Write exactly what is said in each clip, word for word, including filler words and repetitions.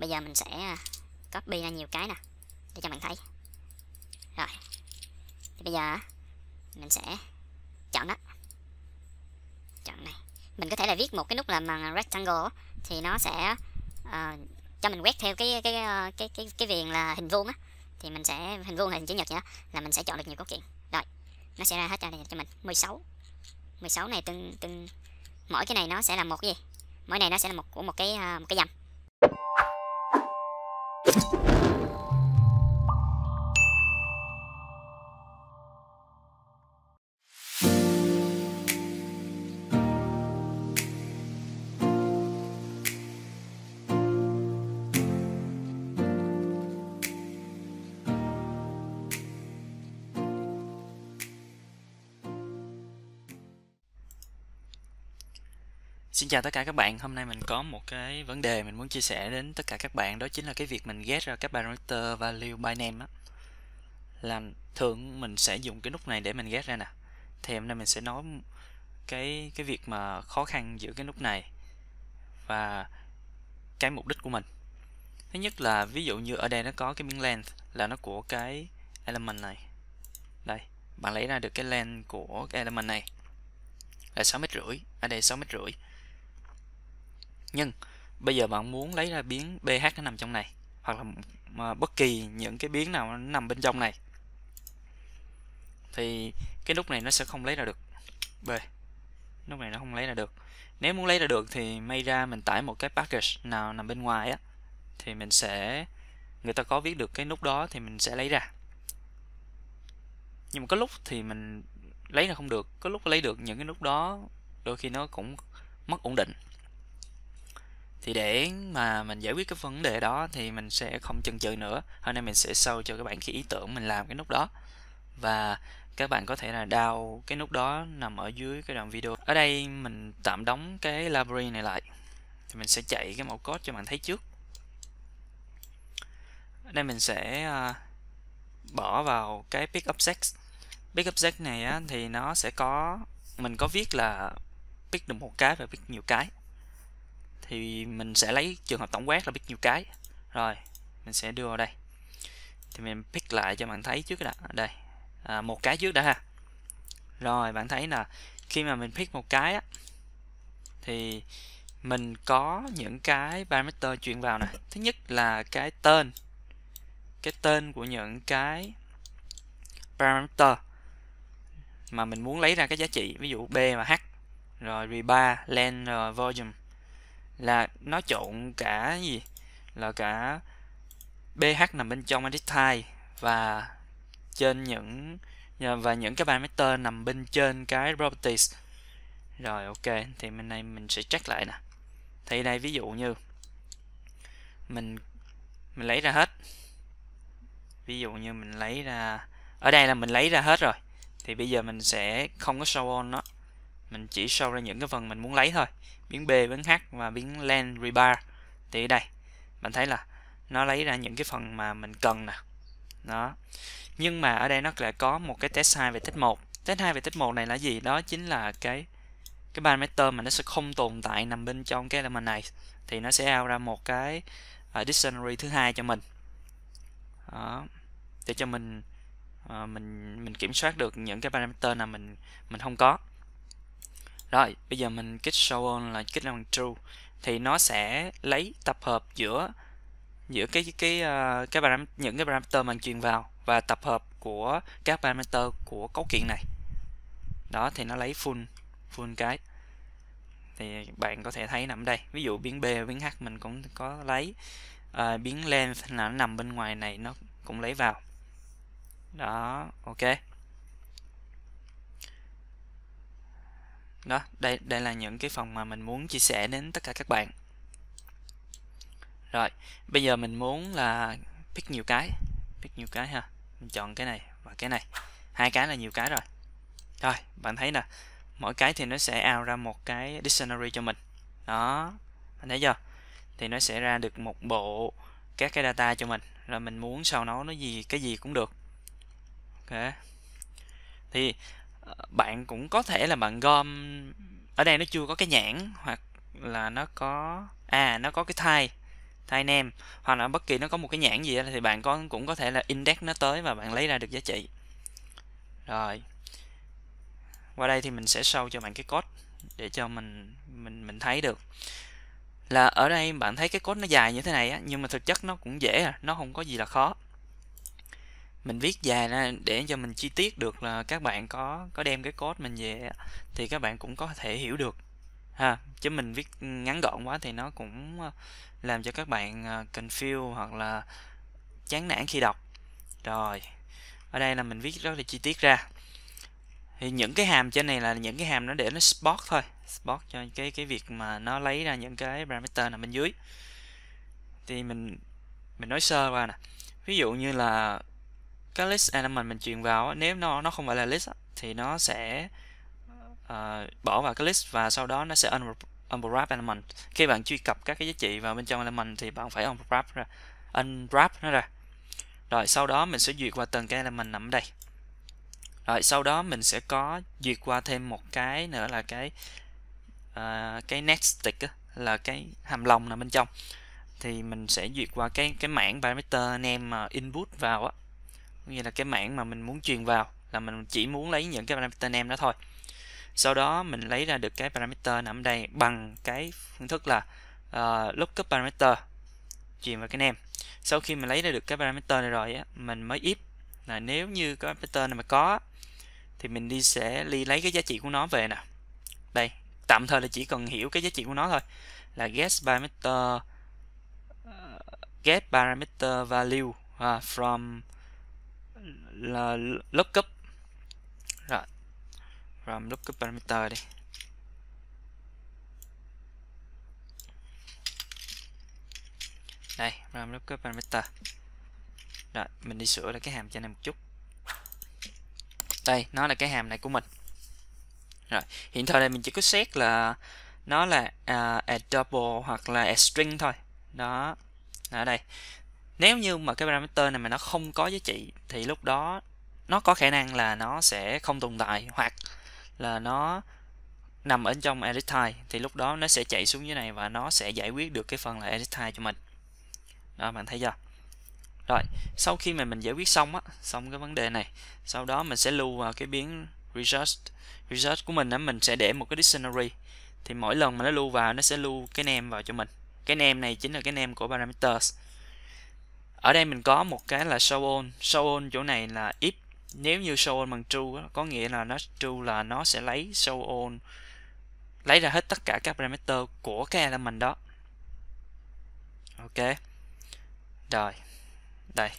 Bây giờ mình sẽ copy ra nhiều cái nè để cho bạn thấy. Rồi thì bây giờ mình sẽ chọn đó, chọn này. Mình có thể là viết một cái nút là bằng rectangle thì nó sẽ uh, cho mình quét theo cái cái cái cái cái, cái viền là hình vuông á, thì mình sẽ hình vuông là hình chữ nhật vậy đó, là mình sẽ chọn được nhiều cấu kiện. Rồi nó sẽ ra hết cho này cho mình mười sáu. mười sáu này từng từng mỗi cái này nó sẽ là một cái gì? Mỗi này nó sẽ là một của một cái một cái dầm. Xin chào tất cả các bạn, hôm nay mình có một cái vấn đề mình muốn chia sẻ đến tất cả các bạn, đó chính là cái việc mình get ra các parameter value by name á. Làm thường mình sẽ dùng cái nút này để mình get ra nè. Thì hôm nay mình sẽ nói cái cái việc mà khó khăn giữa cái nút này và cái mục đích của mình. Thứ nhất là ví dụ như ở đây nó có cái miếng length là nó của cái element này. Đây, bạn lấy ra được cái length của cái element này là sáu mét rưỡi, ở đây sáu mét rưỡi. Nhưng bây giờ bạn muốn lấy ra biến pH nó nằm trong này, hoặc là bất kỳ những cái biến nào nó nằm bên trong này, thì cái nút này nó sẽ không lấy ra được. B nút này nó không lấy ra được. Nếu muốn lấy ra được thì may ra mình tải một cái package nào nằm bên ngoài á, thì mình sẽ người ta có viết được cái nút đó thì mình sẽ lấy ra. Nhưng mà có lúc thì mình lấy ra không được, có lúc lấy được những cái nút đó đôi khi nó cũng mất ổn định. Thì để mà mình giải quyết cái vấn đề đó thì mình sẽ không chần chừ nữa. Hôm nay mình sẽ show cho các bạn cái ý tưởng mình làm cái nút đó. Và các bạn có thể là download cái nút đó nằm ở dưới cái đoạn video. Ở đây mình tạm đóng cái library này lại. Thì mình sẽ chạy cái mẫu code cho bạn thấy trước. Ở đây mình sẽ bỏ vào cái pick object. Pick object này á, thì nó sẽ có, mình có viết là pick được một cái và pick nhiều cái. Thì mình sẽ lấy trường hợp tổng quát là pick nhiều cái. Rồi mình sẽ đưa vào đây. Thì mình pick lại cho bạn thấy trước đã. Đây à, một cái trước đã ha. Rồi bạn thấy là khi mà mình pick một cái á, thì mình có những cái parameter truyền vào nè. Thứ nhất là cái tên, cái tên của những cái parameter mà mình muốn lấy ra cái giá trị, ví dụ B và H. Rồi rebar, len, rồi volume, là nó trộn cả gì là cả pH nằm bên trong edit type và trên những và những cái parameter nằm bên trên cái properties. Rồi ok, thì bên này mình sẽ check lại nè. Thì đây ví dụ như mình mình lấy ra hết. Ví dụ như mình lấy ra ở đây là mình lấy ra hết rồi. Thì bây giờ mình sẽ không có show on nó. Mình chỉ show ra những cái phần mình muốn lấy thôi, biến B, biến H và biến len, rebar. Thì ở đây bạn thấy là nó lấy ra những cái phần mà mình cần nè. Đó. Nhưng mà ở đây nó lại có một cái test hai về test một. Test hai về test một này là gì? Đó chính là cái cái parameter mà nó sẽ không tồn tại nằm bên trong cái element này, thì nó sẽ out ra một cái uh, dictionary thứ hai cho mình. Đó. Để cho mình uh, mình mình kiểm soát được những cái parameter nào mình mình không có. Rồi, bây giờ mình kích show on là kích bằng true thì nó sẽ lấy tập hợp giữa giữa cái cái cái, cái parameter, những cái parameter mình truyền vào và tập hợp của các parameter của cấu kiện này. Đó thì nó lấy full full cái. Thì bạn có thể thấy nằm đây, ví dụ biến B, biến H mình cũng có lấy, à, biến length là nó nằm bên ngoài này nó cũng lấy vào. Đó, ok. Đó, đây đây là những cái phần mà mình muốn chia sẻ đến tất cả các bạn. Rồi, bây giờ mình muốn là pick nhiều cái, pick nhiều cái ha. Mình chọn cái này và cái này. Hai cái là nhiều cái rồi. Rồi, bạn thấy nè, mỗi cái thì nó sẽ out ra một cái dictionary cho mình. Đó, bạn thấy chưa? Thì nó sẽ ra được một bộ các cái data cho mình. Rồi mình muốn sau nó nó gì cái gì cũng được. Ok. Thì bạn cũng có thể là bạn gom, ở đây nó chưa có cái nhãn hoặc là nó có à nó có cái type thay name hoặc là bất kỳ nó có một cái nhãn gì thì bạn có cũng có thể là index nó tới và bạn lấy ra được giá trị. Rồi qua đây thì mình sẽ show cho bạn cái code để cho mình mình mình thấy được là ở đây bạn thấy cái code nó dài như thế này á, nhưng mà thực chất nó cũng dễ à, nó không có gì là khó. Mình viết dài ra để cho mình chi tiết được là các bạn có có đem cái code mình về thì các bạn cũng có thể hiểu được ha, chứ mình viết ngắn gọn quá thì nó cũng làm cho các bạn confuse hoặc là chán nản khi đọc. Rồi ở đây là mình viết rất là chi tiết ra. Thì những cái hàm trên này là những cái hàm nó để nó spot thôi, spot cho cái cái việc mà nó lấy ra những cái parameter nằm bên dưới. Thì mình mình nói sơ qua nè. Ví dụ như là cái list element mình truyền vào, nếu nó nó không phải là list thì nó sẽ uh, bỏ vào cái list và sau đó nó sẽ unwrap element. Khi bạn truy cập các cái giá trị vào bên trong element thì bạn phải unwrap ra, unwrap nó ra. Rồi sau đó mình sẽ duyệt qua từng cái element nằm ở đây. Rồi sau đó mình sẽ có duyệt qua thêm một cái nữa là cái uh, cái nested là cái hàm lồng nằm bên trong. Thì mình sẽ duyệt qua cái cái mảng parameter name input vào á. Như là cái mảng mà mình muốn truyền vào là mình chỉ muốn lấy những cái parameter name đó thôi. Sau đó mình lấy ra được cái parameter nằm đây bằng cái phương thức là uh, lookup parameter truyền vào cái name. Sau khi mình lấy ra được cái parameter này rồi á, mình mới if là nếu như cái pattern này mà có thì mình đi sẽ đi lấy cái giá trị của nó về nè. Đây, tạm thời là chỉ cần hiểu cái giá trị của nó thôi. Là get parameter uh, get parameter value uh, from là lookup. Rồi. From lookup parameter đi. Đây, from lookup parameter. Rồi, mình đi sửa lại cái hàm cho anh em một chút. Đây, nó là cái hàm này của mình. Rồi, hiện thời này mình chỉ có xét là nó là uh, a double hoặc là a string thôi. Đó. Ở đây. Nếu như mà cái parameter này mà nó không có giá trị thì lúc đó nó có khả năng là nó sẽ không tồn tại hoặc là nó nằm ở trong edit type thì lúc đó nó sẽ chạy xuống dưới này và nó sẽ giải quyết được cái phần là edit type cho mình. Đó, bạn thấy chưa? Rồi, sau khi mà mình giải quyết xong á, xong cái vấn đề này, sau đó mình sẽ lưu vào cái biến result. Result của mình á, mình sẽ để một cái dictionary. Thì mỗi lần mà nó lưu vào, nó sẽ lưu cái name vào cho mình. Cái name này chính là cái name của parameters. Ở đây mình có một cái là show on. Show on chỗ này là if. Nếu như show on bằng true á, có nghĩa là nó true là nó sẽ lấy show on, lấy ra hết tất cả các parameter của cái element đó. Ok. Rồi. Đây.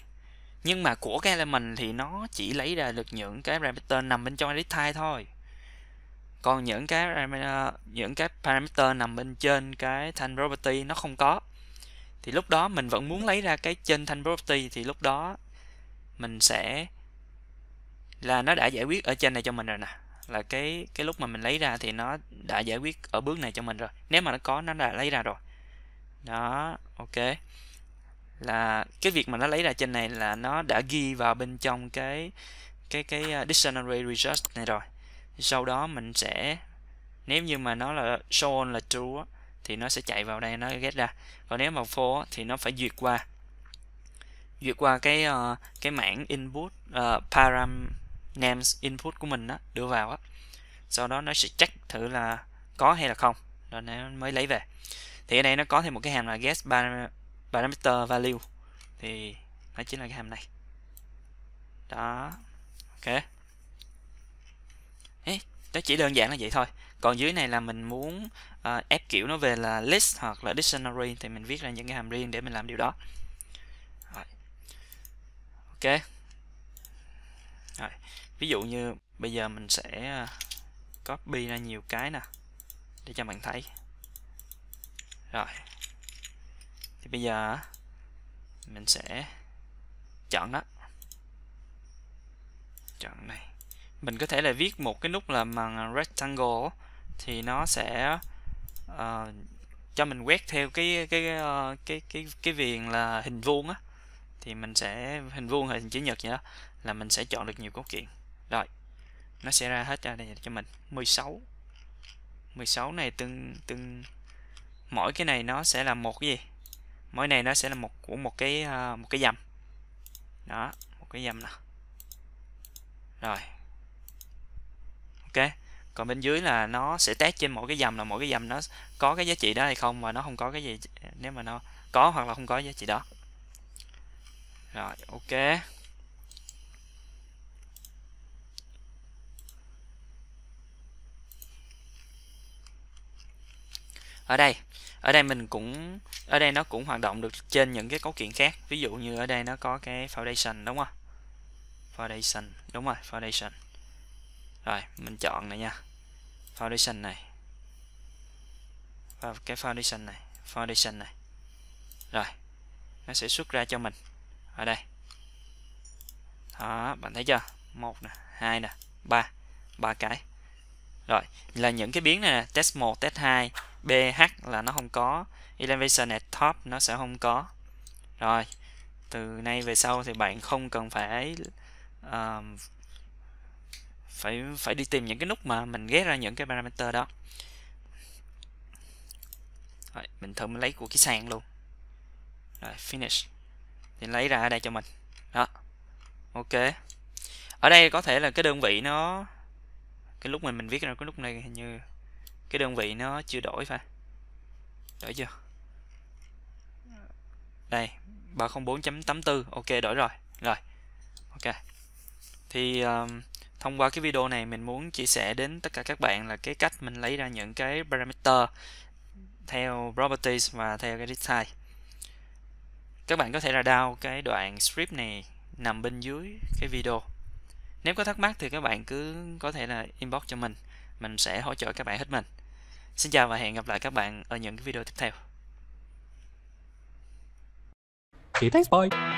Nhưng mà của cái element thì nó chỉ lấy ra được những cái parameter nằm bên trong edit type thôi. Còn những cái những cái parameter nằm bên trên cái thanh property nó không có. Thì lúc đó mình vẫn muốn lấy ra cái trên thanh property thì lúc đó mình sẽ là nó đã giải quyết ở trên này cho mình rồi nè. Là cái cái lúc mà mình lấy ra thì nó đã giải quyết ở bước này cho mình rồi. Nếu mà nó có nó đã lấy ra rồi. Đó, ok. Là cái việc mà nó lấy ra trên này là nó đã ghi vào bên trong cái cái cái dictionary result này rồi. Sau đó mình sẽ nếu như mà nó là show on là true thì nó sẽ chạy vào đây nó get ra. Còn nếu mà false thì nó phải duyệt qua duyệt qua cái cái mảng input uh, param names input của mình đó, đưa vào á. Sau đó nó sẽ check thử là có hay là không rồi nó mới lấy về. Thì ở đây nó có thêm một cái hàm là get param parameter value thì nó chính là cái hàm này. Đó. Ok. Ê, đó chỉ đơn giản là vậy thôi. Còn dưới này là mình muốn uh, ép kiểu nó về là list hoặc là dictionary thì mình viết ra những cái hàm riêng để mình làm điều đó. Rồi. Ok. Rồi. Ví dụ như bây giờ mình sẽ copy ra nhiều cái nè để cho bạn thấy. Rồi. Thì bây giờ mình sẽ chọn đó, chọn này, mình có thể là viết một cái nút là bằng rectangle thì nó sẽ uh, cho mình quét theo cái cái cái cái cái, cái viền là hình vuông á, thì mình sẽ hình vuông hay hình chữ nhật vậy đó là mình sẽ chọn được nhiều cấu kiện. Rồi nó sẽ ra hết ra đây cho mình mười sáu mười sáu này, từng từng mỗi cái này nó sẽ là một cái gì mỗi này nó sẽ là một của một cái một cái dầm đó, một cái dầm nào. Rồi ok, còn bên dưới là nó sẽ test trên mỗi cái dầm là mỗi cái dầm nó có cái giá trị đó hay không, mà nó không có cái gì nếu mà nó có hoặc là không có giá trị đó. Rồi ok, ở đây ở đây mình cũng ở đây nó cũng hoạt động được trên những cái cấu kiện khác, ví dụ như ở đây nó có cái foundation đúng không, foundation đúng rồi, foundation. Rồi mình chọn này nha, foundation này và cái foundation này, foundation này rồi nó sẽ xuất ra cho mình ở đây đó, bạn thấy chưa, một nè, hai nè, ba ba cái. Rồi là những cái biến này nè, test một, test hai, pê hát là nó không có, elevation at top nó sẽ không có. Rồi từ nay về sau thì bạn không cần phải uh, phải phải đi tìm những cái nút mà mình ghép ra những cái parameter đó. Rồi, mình thử mình lấy của cái sàn luôn. Rồi finish thì lấy ra ở đây cho mình đó. Ok, ở đây có thể là cái đơn vị nó cái lúc mình mình viết ra cái lúc này hình như cái đơn vị nó chưa đổi phải đổi chưa, đây ba không bốn chấm tám tư, ok đổi rồi. Rồi ok, thì um, thông qua cái video này mình muốn chia sẻ đến tất cả các bạn là cái cách mình lấy ra những cái parameter theo properties và theo cái design. Các bạn có thể là download cái đoạn script này nằm bên dưới cái video. Nếu có thắc mắc thì các bạn cứ có thể là inbox cho mình, mình sẽ hỗ trợ các bạn hết mình. Xin chào và hẹn gặp lại các bạn ở những cái video tiếp theo. Thanks, bye.